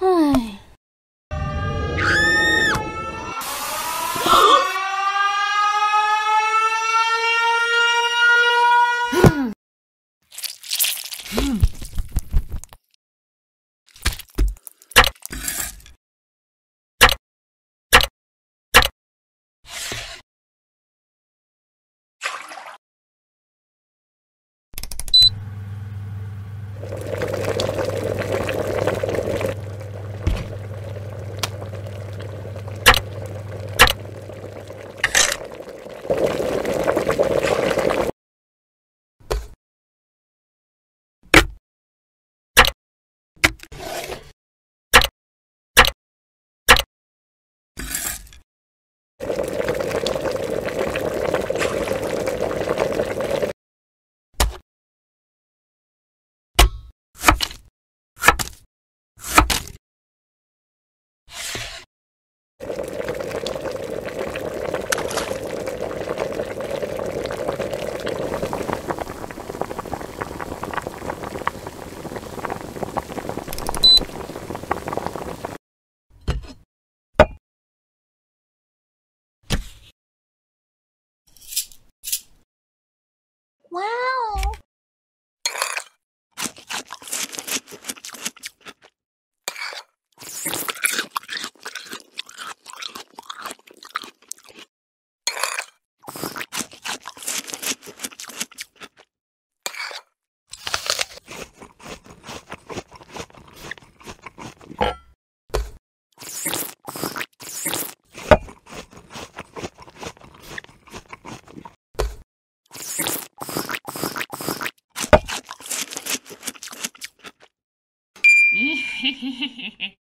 Hehehehe